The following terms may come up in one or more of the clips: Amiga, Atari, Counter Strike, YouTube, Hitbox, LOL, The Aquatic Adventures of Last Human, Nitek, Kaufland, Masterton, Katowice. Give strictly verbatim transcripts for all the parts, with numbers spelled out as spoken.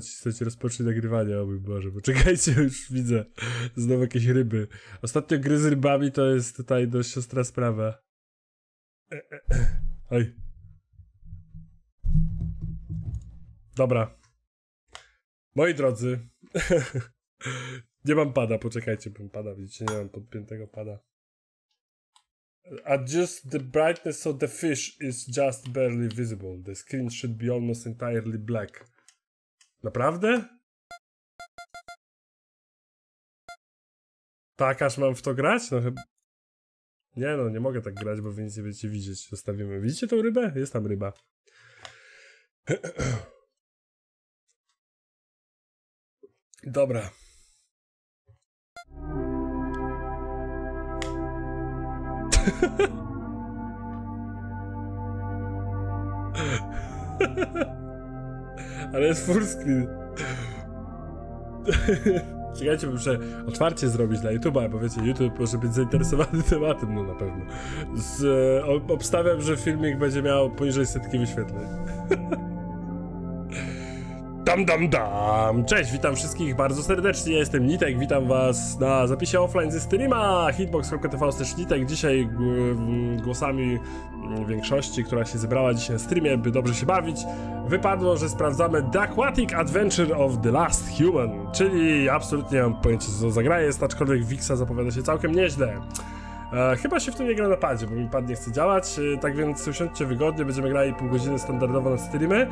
Chcecie rozpocząć nagrywanie, o mój Boże, poczekajcie, już widzę znowu jakieś ryby. Ostatnio gry z rybami to jest tutaj dość ostra sprawa. E, e, e. Oj. Dobra. Moi drodzy. Nie mam pada, poczekajcie, bo pada, widzicie, nie mam podpiętego pada. Adjust the brightness of the fish is just barely visible. The screen should be almost entirely black. Naprawdę? Tak, aż mam w to grać? No chyba... Nie no, nie mogę tak grać, bo wy nic nie będziecie widzieć. Zostawimy. Widzicie tą rybę? Jest tam ryba. Dobra. Ale jest full screen. Czekajcie, muszę otwarcie zrobić dla YouTube'a, bo wiecie, YouTube może być zainteresowany tematem, no na pewno. Z, o, obstawiam, że filmik będzie miał poniżej setki wyświetleń. Dam, dam, dam! Cześć, witam wszystkich bardzo serdecznie, ja jestem Nitek, witam was na zapisie offline ze streama hitbox kropka t v też Nitek. Dzisiaj głosami większości, która się zebrała dzisiaj na streamie, by dobrze się bawić, wypadło, że sprawdzamy The Aquatic Adventures of the Last Human, czyli absolutnie nie mam pojęcia, co zagra jest, aczkolwiek Wiksa zapowiada się całkiem nieźle. E, chyba się w tym nie gra na padzie, bo mi pad nie chce działać, e, tak więc usiądźcie wygodnie, będziemy grali pół godziny standardowo na streamy.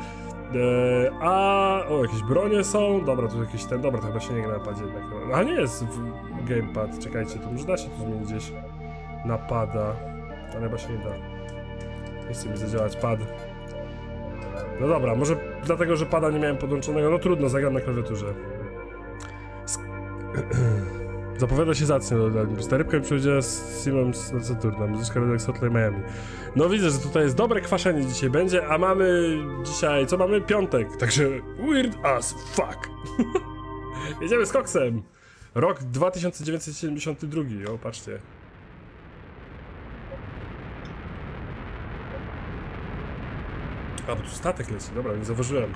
E, a... o, jakieś bronie są, dobra, tu jakieś ten, dobra, to chyba się nie gra na padzie jednak. A nie jest w gamepad, czekajcie, to może da się tu zmienić gdzieś na pada, ale chyba się nie da. Nie chce mi zadziałać pad. No dobra, może dlatego, że pada nie miałem podłączonego, no trudno, zagram na klawiaturze. Sk Zapowiada się zacnie do Daniel. Ta rybka przyjdzie z Simem z Saturna. Muzyczka Redek z Hotline Miami. No widzę, że tutaj jest dobre kwaszenie dzisiaj będzie, a mamy dzisiaj, co mamy? Piątek, także weird as fuck. Jedziemy z koksem. Rok dwa tysiące dziewięćset siedemdziesiąty drugi, o patrzcie. A, bo tu statek leci, dobra, nie zauważyłem.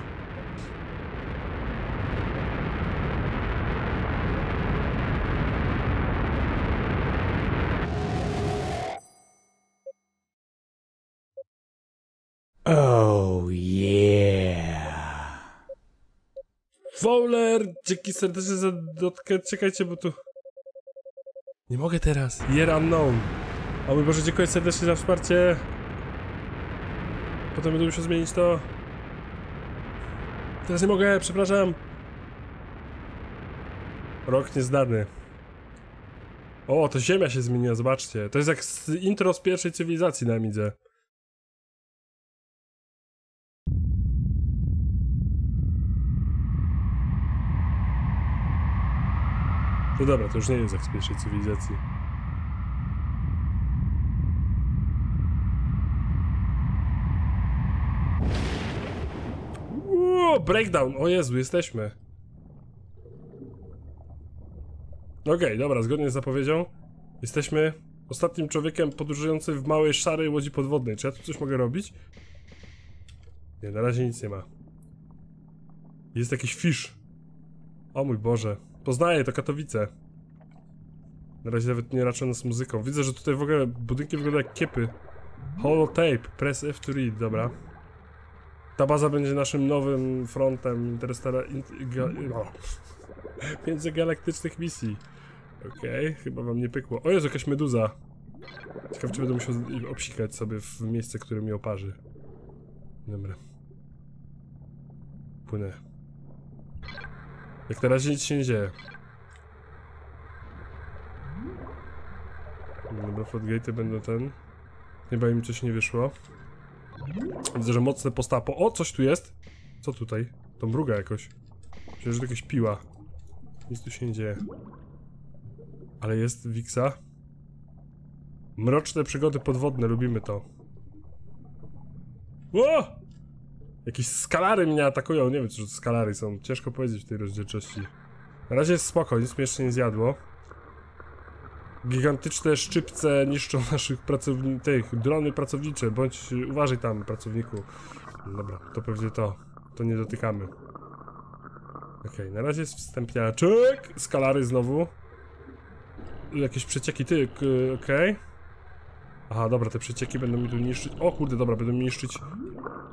Oh yeah. Fowler, dzięki serdecznie za dotkę. Czekajcie, bo tu... Nie mogę teraz. Year unknown. O mój Boże, dziękuję serdecznie za wsparcie. Potem będę musiał zmienić to. Teraz nie mogę, przepraszam. Rok nieznany. O, to ziemia się zmieniła, zobaczcie. To jest jak z intro z pierwszej cywilizacji na Amidze. No dobra, to już nie jest jak z pierwszej cywilizacji. Uuu, breakdown! O Jezu, jesteśmy. Okej, okay, dobra, zgodnie z zapowiedzią jesteśmy ostatnim człowiekiem podróżującym w małej, szarej łodzi podwodnej. Czy ja tu coś mogę robić? Nie, na razie nic nie ma. Jest jakiś fish. O mój Boże. Poznaję, to Katowice. Na razie nawet nie raczą nas muzyką. Widzę, że tutaj w ogóle budynki wyglądają jak kiepy. Holotape, press F to read, dobra. Ta baza będzie naszym nowym frontem interstellar... No. międzygalaktycznych misji. Okej, okay, chyba wam nie pykło. O Jezu, jakaś meduza. Ciekawe, czy będę musiał obsikać sobie w miejsce, które mi oparzy. Dobra. Płynę. Jak na razie nic się nie dzieje. Dobra, floodgate'y będą ten. Chyba im coś nie wyszło. Widzę, że mocne postapo. O, coś tu jest! Co tutaj? To mruga jakoś. Przecież to jakaś piła. Nic tu się nie dzieje. Ale jest Wiksa. Mroczne przygody podwodne, lubimy to. Ło! Jakieś skalary mnie atakują, nie wiem, czy to skalary są, ciężko powiedzieć w tej rozdzielczości. Na razie jest spoko, nic mnie jeszcze nie zjadło. Gigantyczne szczypce niszczą naszych pracowników, tych, drony pracownicze, bądź uważaj tam, pracowniku. Dobra, to pewnie to, to nie dotykamy. Okej, okay, na razie jest wstępniaczek. Skalary znowu. Jakieś przecieki, ty, okej. Okay. Aha, dobra, te przecieki będą mi tu niszczyć. O kurde, dobra, będą mi niszczyć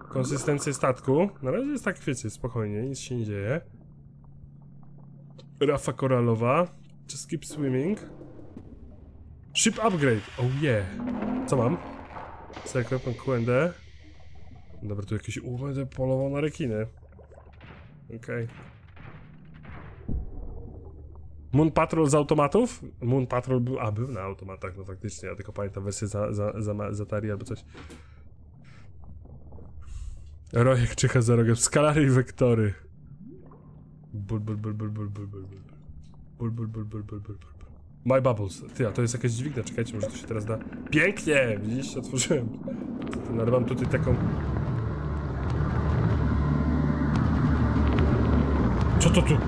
konsystencję statku. Na razie jest tak, wiecie, spokojnie, nic się nie dzieje. Rafa koralowa. Czy skip swimming? Ship upgrade, oh yeah. Co mam? Sekret Q and D. Dobra, tu jakieś... U, będę polował na rekiny. Okej. Okay. Moon Patrol z automatów? Moon Patrol był... A, był na automatach, no faktycznie, ja tylko pamiętam wersję za, za, za, za Atari albo coś. Rojek czyha za rogiem, skalary i wektory. Bul, bul, bul, bul, bul, bul, bul, bul. Bul, bul, bul, bul, bul, bul, bul. My Bubbles. Ty, a to jest jakaś dźwignia, czekajcie, może to się teraz da... Pięknie! Widzieliście, otworzyłem. Zatem, ale mam tutaj taką... Co to tu?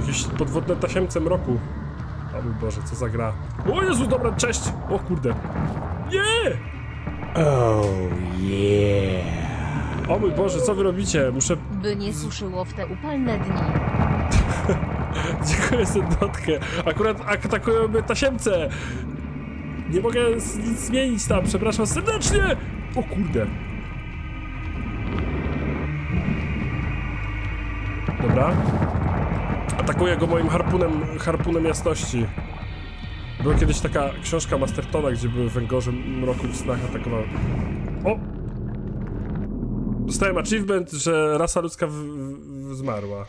Jakieś podwodne tasiemce mroku. O mój Boże, co za gra. O Jezu, dobra, cześć! O kurde. Nie! Oh yeah. O mój Boże, co wy robicie? Muszę... By nie suszyło w te upalne dni. Dziękuję za dotkę. Akurat atakują mnie tasiemce. Nie mogę nic zmienić tam, przepraszam serdecznie! O kurde. Dobra. Atakuję go moim harpunem, harpunem jasności. Była kiedyś taka książka Mastertona, gdzie były węgorze mroku w snach atakowały. O! Dostałem achievement, że rasa ludzka w, w, zmarła.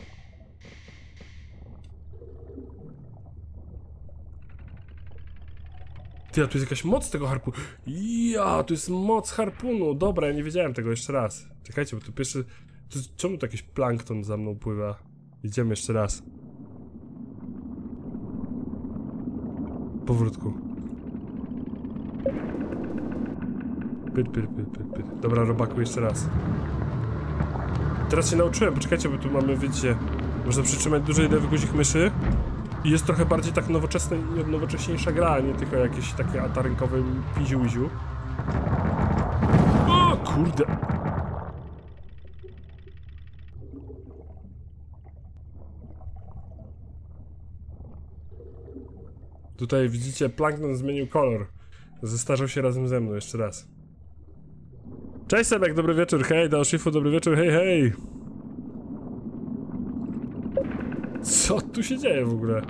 Ty, a tu jest jakaś moc tego harpunu. Ja, tu jest moc harpunu. Dobra, ja nie wiedziałem tego jeszcze raz. Czekajcie, bo tu pierwszy... Tu, czemu tu jakiś plankton za mną pływa? Idziemy jeszcze raz. Powrótku. Pyt, pyt, pyt, pyt, pyt. Dobra, robaku, jeszcze raz. Teraz się nauczyłem, poczekajcie, bo tu mamy, widzicie, można przytrzymać dużej lewy guzik myszy. I jest trochę bardziej tak nowoczesna i nowocześniejsza gra, a nie tylko jakieś takie atarynkowe piziu-iziu. O kurde! Tutaj widzicie, plankton zmienił kolor. Zestarzał się razem ze mną, jeszcze raz. Cześć Sebek, dobry wieczór, hej, do Shifu, dobry wieczór, hej, hej! Co tu się dzieje w ogóle?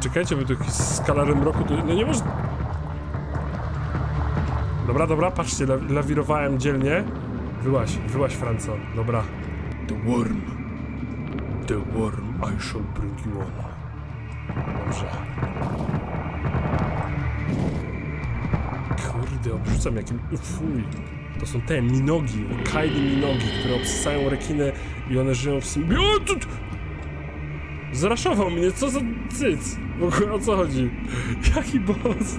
Czekajcie, bo tu jakiś skalarem mroku... Tu... No nie może... Dobra, dobra, patrzcie, la lawirowałem dzielnie. Wyłaź, wyłaź, Franco, dobra. The worm. The worm I shall bring you on. Dobrze. Kurde, obrzucam jakim... Fuj. To są te minogi, kajdy minogi, które obsysają rekiny i one żyją w symbio... Zraszował mnie, co za cyc? W ogóle o co chodzi? Jaki boss?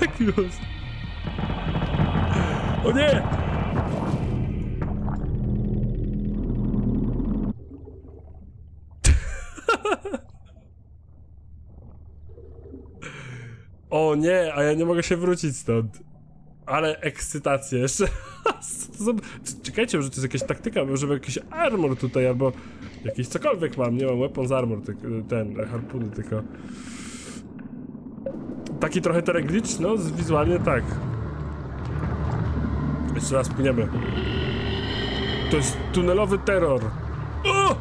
Jaki boss? O nie! O nie, a ja nie mogę się wrócić stąd. Ale ekscytacja jeszcze. Czekajcie, że to jest jakaś taktyka, może jakiś armor tutaj, albo jakiś cokolwiek mam. Nie mam weapon z armor, ten, harpuny tylko. Taki trochę terek glitch, no wizualnie tak. Jeszcze raz płyniemy. To jest tunelowy terror. O!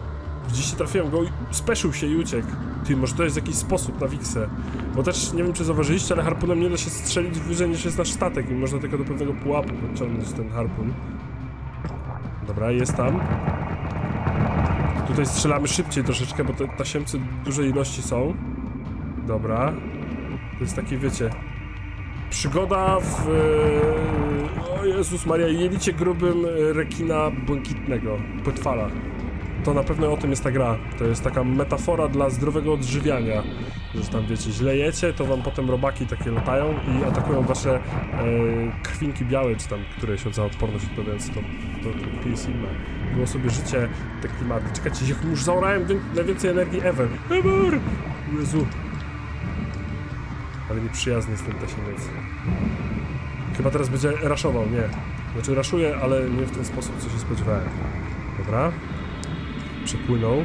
Gdzieś się trafiłem go, speszył się i uciekł. Ty, może to jest jakiś sposób na wiksę. Bo też, nie wiem czy zauważyliście, ale harpunem nie da się strzelić wyżej niż jest nasz statek i można tylko do pewnego pułapu podciągnąć ten harpun. Dobra, jest tam. Tutaj strzelamy szybciej troszeczkę, bo te tasiemce dużej ilości są. Dobra. To jest taki, wiecie... Przygoda w... O Jezus Maria, jelicie grubym rekina błękitnego, płetwala. To na pewno o tym jest ta gra. To jest taka metafora dla zdrowego odżywiania. Że tam wiecie, źle jecie, to wam potem robaki takie latają i atakują wasze e, krwinki białe, czy tam któreś od za odporność odpowiadając to, to, to P S I ma. Było sobie życie te klimaty. Czekajcie, jak już zaorałem najwięcej energii ever. Ever! Jezu. ale nieprzyjazny jest ten tasiemiec. Chyba teraz będzie raszował, nie. Znaczy raszuje, ale nie w ten sposób, co się spodziewałem. Dobra. Przepłynął.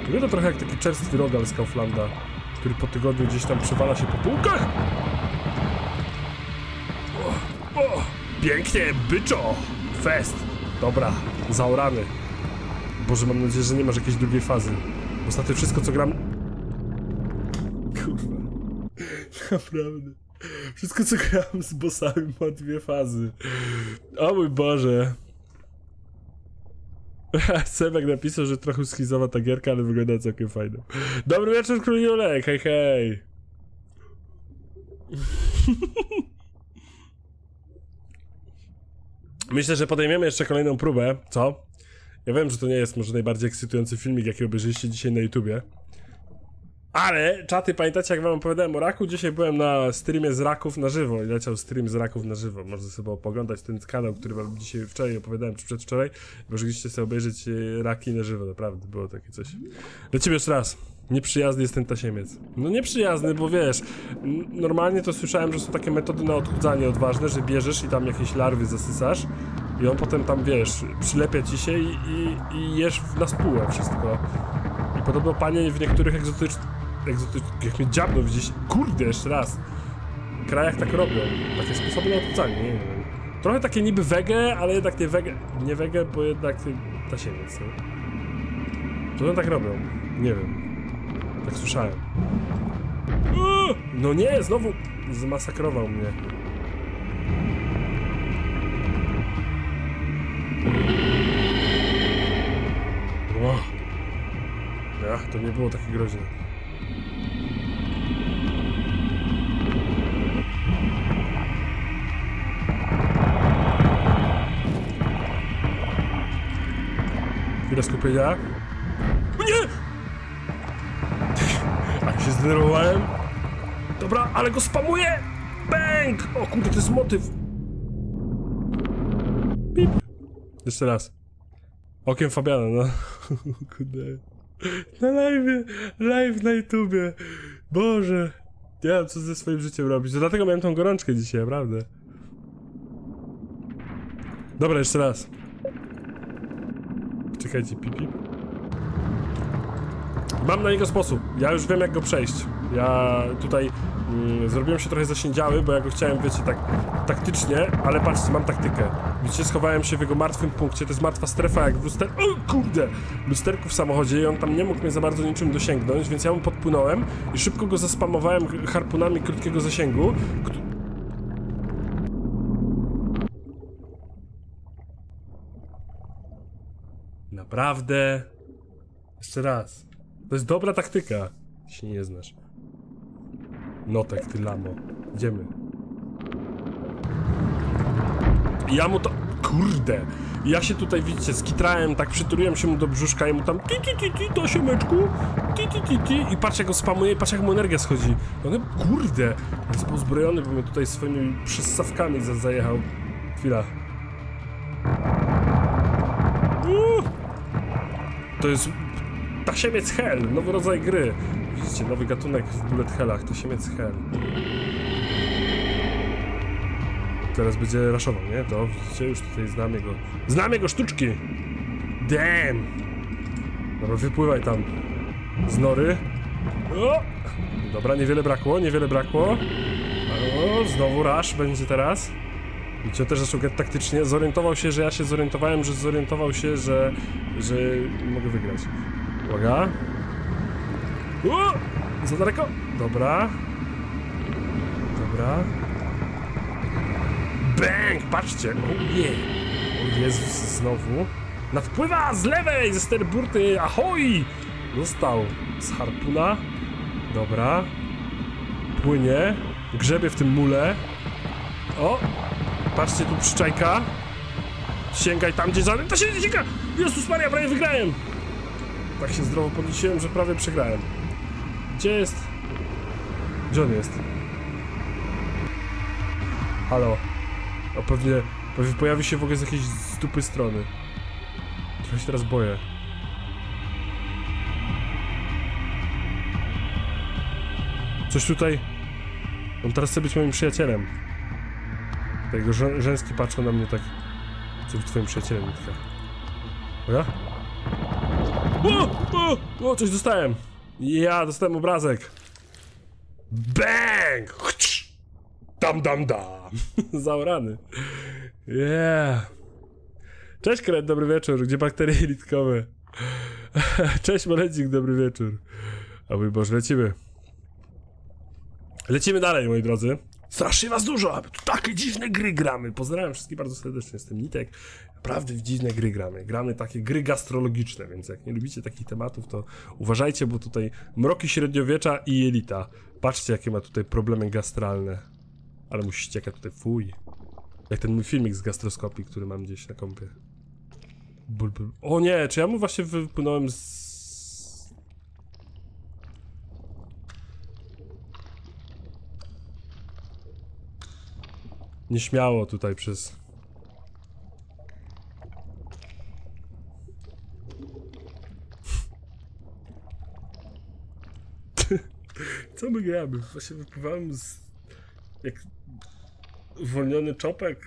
To wygląda trochę jak taki czerstwy rogal z Kauflanda, który po tygodniu gdzieś tam przewala się po półkach. O, o, pięknie, byczo! Fest! Dobra, zaorany. Boże, mam nadzieję, że nie masz jakiejś drugiej fazy. Ostatnio wszystko, co gram... Kurwa. Naprawdę. Wszystko, co gram z bossami, ma dwie fazy. O mój Boże. Sebek napisał, że trochę schizowa ta gierka, ale wygląda całkiem fajnie. Dobry wieczór, Król Julek, hej hej. Myślę, że podejmiemy jeszcze kolejną próbę, co? Ja wiem, że to nie jest może najbardziej ekscytujący filmik, jaki obejrzyliście dzisiaj na YouTubie. Ale, czaty, pamiętacie, jak wam opowiadałem o raku? Dzisiaj byłem na streamie z raków na żywo i leciał stream z raków na żywo. Można sobie poglądać ten kanał, który wam dzisiaj wczoraj opowiadałem, czy przedwczoraj. Możecie sobie obejrzeć raki na żywo, naprawdę, było takie coś. Lecimy jeszcze raz. Nieprzyjazny jest ten tasiemiec. No nieprzyjazny, bo wiesz, normalnie to słyszałem, że są takie metody na odchudzanie odważne, że bierzesz i tam jakieś larwy zasysasz i on potem tam, wiesz, przylepia ci się i, i, i jesz na spółę wszystko. I podobno panie w niektórych egzotycznych... Egzotycznych, jak mnie dziabno gdzieś, kurde, jeszcze raz, w krajach tak robią, takie sposoby na odrzucanie, nie wiem. Trochę takie niby wege, ale jednak nie wege, nie wege, bo jednak tasiemiec, nie? To one tak robią, nie wiem, tak słyszałem. Uuu, no nie, znowu zmasakrował mnie. Wow. Ach, to nie było takie groźne. Chwila skupienia. Nie! Tak się zdenerwowałem. Dobra, ale go spamuję! Bęk! O kurde, to jest motyw! Pip. Jeszcze raz. Okiem Fabiana, no. Kurde. Na live, live na YouTubie. Boże. Nie wiem, co ze swoim życiem robić. To dlatego miałem tą gorączkę dzisiaj, naprawdę. Dobra, jeszcze raz. Czekajcie, pipi. Mam na niego sposób. Ja już wiem, jak go przejść. Ja tutaj mm, zrobiłem się trochę zasiedziały, bo ja go chciałem, wiecie, tak taktycznie, ale patrzcie, mam taktykę. Widzicie, schowałem się w jego martwym punkcie, to jest martwa strefa, jak w luster... O kurde! Lusterku w samochodzie i on tam nie mógł mnie za bardzo niczym dosięgnąć, więc ja mu podpłynąłem i szybko go zaspamowałem harpunami krótkiego zasięgu, Naprawdę. Jeszcze raz. To jest dobra taktyka. Ty się nie znasz. Notek, ty lamo. Idziemy. I ja mu to... Kurde. Ja się tutaj, widzicie, skitrałem, tak przytuliłem się mu do brzuszka i mu tam ti ti ti ti, tasiemeczku, ti ti ti ti i patrz, jak go spamuje, patrz, jak mu energia schodzi. One, kurde. Jest pozbrojony, bo mnie tutaj swoimi przyssawkami zajechał. Chwila. Uuu. To jest tasiemiec hell, nowy rodzaj gry. Widzicie, nowy gatunek w bullet hellach, tasiemiec hell. Teraz będzie raszował, nie? To widzicie, już tutaj znam jego... Znam jego sztuczki! Damn! Dobra, wypływaj tam z nory. O! Dobra, niewiele brakło, niewiele brakło. O, znowu rasz będzie teraz. Widzicie, też zaczął grać taktycznie, zorientował się, że ja się zorientowałem, że zorientował się, że... że... mogę wygrać. Uwaga. Uuu! Za daleko! Dobra. Dobra. Bang! Patrzcie! Ojej! O Jezus, znowu. Nadpływa z lewej, ze sterburty! Ahoj! Dostał z harpuna. Dobra. Płynie. Grzebie w tym mule. O! Patrzcie, tu przyczajka. Sięgaj tam, gdzie żaden. Ta się nie sięga! Jezus Maria, prawie wygrałem! Tak się zdrowo podniesiłem, że prawie przegrałem. Gdzie jest? Gdzie on jest? Halo. O, pewnie, pewnie pojawi się w ogóle z jakiejś dupy strony. Trochę się teraz boję. Coś tutaj... On teraz chce być moim przyjacielem. Jego żę rzęski patrzą na mnie tak. Chcę być twoim przyjacielem, Nitka. Dobra? O, o, o, coś dostałem! Ja dostałem obrazek. Bang! Dam, dam, dam! Zaorany. Yeah. Cześć, Kret, dobry wieczór. Gdzie bakterie jelitkowe? Cześć, Malecik, dobry wieczór. O mój Boże, lecimy. Lecimy dalej, moi drodzy. Strasznie was dużo, aby tu takie dziwne gry gramy. Pozdrawiam wszystkich bardzo serdecznie, jestem Nitek. Naprawdę w dziwne gry gramy. Gramy takie gry gastrologiczne, więc jak nie lubicie takich tematów, to uważajcie, bo tutaj mroki średniowiecza i jelita. Patrzcie, jakie ma tutaj problemy gastralne. Ale musicie, jaka tutaj fuj. Jak ten mój filmik z gastroskopii, który mam gdzieś na kompie. Bul, bul. O nie, czy ja mu właśnie wypłynąłem z... Nieśmiało tutaj przez... Co my gramy? Właśnie wypływałem z... Jak... Uwolniony czopek?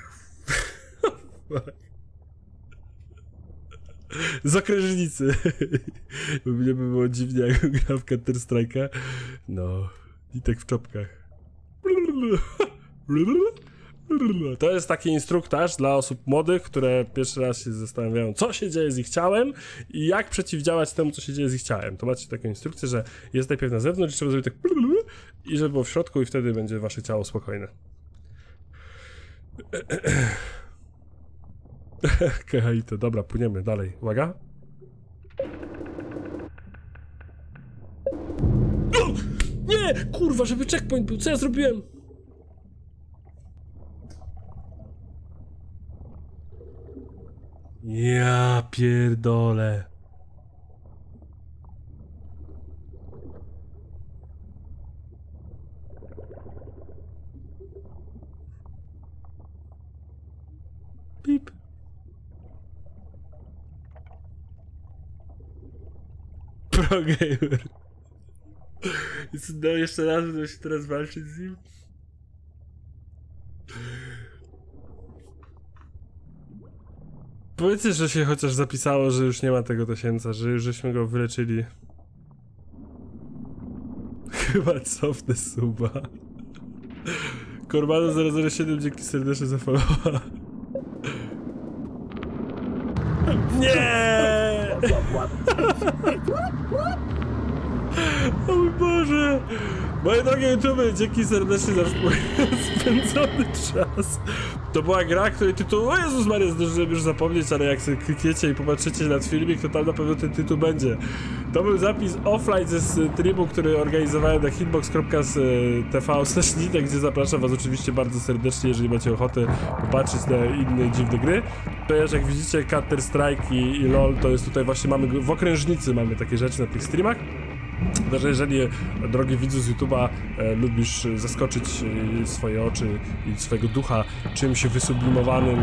Z okrężnicy. Bo mnie by było dziwnie, jak gra w Counter Strike'a. No... Nitek w czopkach. To jest taki instruktaż dla osób młodych, które pierwszy raz się zastanawiają, co się dzieje z ich ciałem i jak przeciwdziałać temu, co się dzieje z ich ciałem. To macie taką instrukcję, że jest najpierw na zewnątrz i trzeba zrobić tak i żeby było w środku i wtedy będzie wasze ciało spokojne. Okej, to dobra, płyniemy dalej. Uwaga. Nie! Kurwa, żeby checkpoint był, co ja zrobiłem? Ja pierdolę. Pip. Progamer. No jeszcze raz będę się teraz walczyć z nim. Powiedzcie, że się chociaż zapisało, że już nie ma tego tysięca, że już żeśmy go wyleczyli. Chyba cofnę suba. Korbano zero zero siedem, dzięki serdecznie za followa. Nie! O mój Boże! Moje drogie YouTube, dzięki serdecznie za spędzony czas. To była gra, której tytuł, o Jezus Maria, zdążyłem już zapomnieć, ale jak sobie klikniecie i popatrzycie nad filmik, to tam na pewno ten tytuł będzie. To był zapis offline ze streamu, który organizowałem na hitbox kropka t v slash nitek, gdzie zapraszam was oczywiście bardzo serdecznie, jeżeli macie ochotę popatrzeć na inne dziwne gry. Ponieważ jak widzicie, Counter Strike i, i LOL, to jest tutaj właśnie, mamy w okrężnicy mamy takie rzeczy na tych streamach. Także jeżeli, drogi widzu z YouTube'a, e, lubisz zaskoczyć e, swoje oczy i swojego ducha czymś wysublimowanym,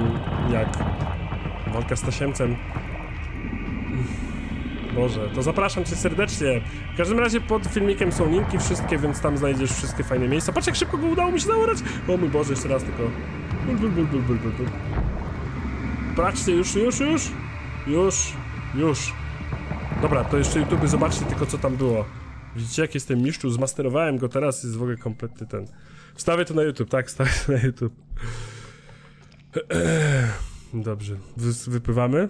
jak walka z tasiemcem, Boże, to zapraszam cię serdecznie. W każdym razie pod filmikiem są linki wszystkie, więc tam znajdziesz wszystkie fajne miejsca. Patrz, jak szybko go udało mi się zaorać! O mój Boże, jeszcze raz tylko... Bul, bul, bul, bul, bul, bul. Patrzcie, już, już, już! Już, już! Dobra, to jeszcze YouTube, zobaczcie tylko, co tam było. Widzicie, jak jestem mistrzu, zmasterowałem go teraz, jest w ogóle kompletny ten. Wstawię to na YouTube, tak, wstawię to na YouTube. Dobrze, Wy, wypływamy.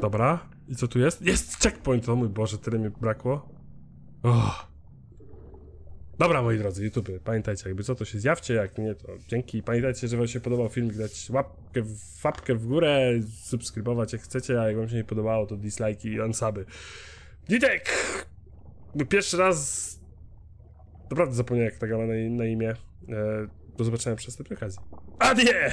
Dobra, i co tu jest? Jest checkpoint, o mój Boże, tyle mi brakło. Oh. Dobra, moi drodzy, YouTube, pamiętajcie, jakby co, to się zjawcie, jak nie, to dzięki. Pamiętajcie, że wam się podobał filmik, dać łapkę w, łapkę w górę, subskrybować jak chcecie, a jak wam się nie podobało, to dislike i unsuby. Nitek! Pierwszy raz... Naprawdę zapomniałem, jak ta gra ma na, na imię. E, do zobaczenia przy następnej okazji. Adie!